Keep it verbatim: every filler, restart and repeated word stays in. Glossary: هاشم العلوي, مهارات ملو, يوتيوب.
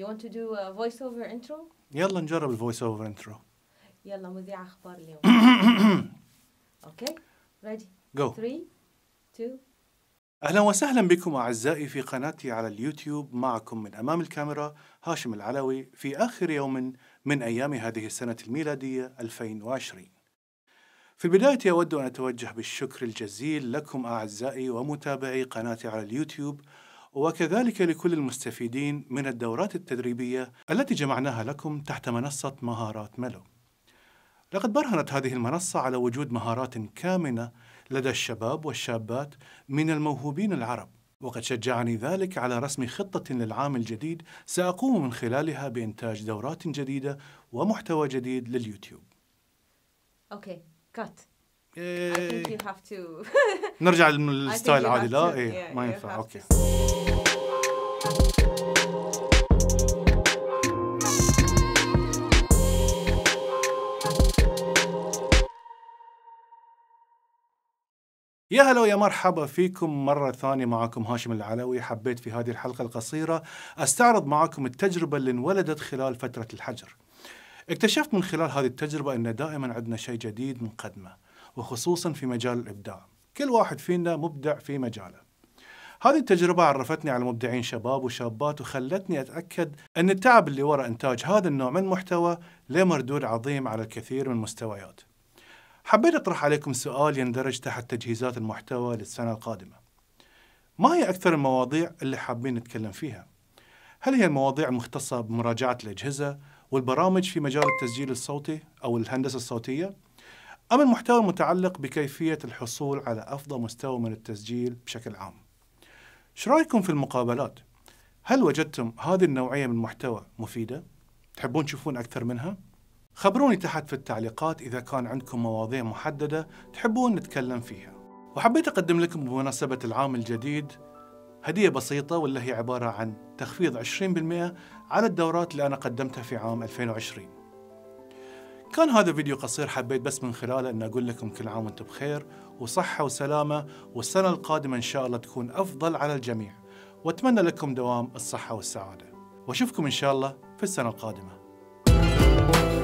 You want to do a voice over intro? يلا نجرب الفويس اوفر انترو. يلا مذيع اخبار اليوم. اوكي ريدي جو ثلاثة اثنين. اهلا وسهلا بكم اعزائي في قناتي على اليوتيوب، معكم من امام الكاميرا هاشم العلوي في اخر يوم من ايام هذه السنه الميلاديه ألفين وعشرين. في البدايه اود ان اتوجه بالشكر الجزيل لكم اعزائي ومتابعي قناتي على اليوتيوب، وكذلك لكل المستفيدين من الدورات التدريبية التي جمعناها لكم تحت منصة مهارات ملو. لقد برهنت هذه المنصة على وجود مهارات كامنة لدى الشباب والشابات من الموهوبين العرب، وقد شجعني ذلك على رسم خطة للعام الجديد سأقوم من خلالها بإنتاج دورات جديدة ومحتوى جديد لليوتيوب. أوكي، كات. I think you have to. نرجع للستايل العادي، لا إيه ما ينفع. أوكي. يا هلا ويا مرحبا فيكم مرة ثانية، معكم هاشم العلوي. حبيت في هذه الحلقة القصيرة استعرض معكم التجربة اللي انولدت خلال فترة الحجر. اكتشفت من خلال هذه التجربة أن دائما عندنا شيء جديد نقدمه، وخصوصاً في مجال الإبداع، كل واحد فينا مبدع في مجاله. هذه التجربة عرفتني على مبدعين شباب وشابات، وخلتني أتأكد أن التعب اللي وراء إنتاج هذا النوع من المحتوى له مردود عظيم على الكثير من المستويات. حبيت أطرح عليكم سؤال يندرج تحت تجهيزات المحتوى للسنة القادمة. ما هي أكثر المواضيع اللي حابين نتكلم فيها؟ هل هي المواضيع المختصة بمراجعة الأجهزة والبرامج في مجال التسجيل الصوتي أو الهندسة الصوتية؟ أما المحتوى المتعلق بكيفية الحصول على أفضل مستوى من التسجيل بشكل عام. شو رأيكم في المقابلات؟ هل وجدتم هذه النوعية من المحتوى مفيدة؟ تحبون تشوفون أكثر منها؟ خبروني تحت في التعليقات إذا كان عندكم مواضيع محددة تحبون نتكلم فيها. وحبيت أقدم لكم بمناسبة العام الجديد هدية بسيطة، واللي هي عبارة عن تخفيض عشرين بالمئة على الدورات اللي أنا قدمتها في عام ألفين وعشرين. كان هذا فيديو قصير، حبيت بس من خلاله أن أقول لكم كل عام وأنتم بخير وصحة وسلامة، والسنة القادمة إن شاء الله تكون أفضل على الجميع، وأتمنى لكم دوام الصحة والسعادة، وأشوفكم إن شاء الله في السنة القادمة.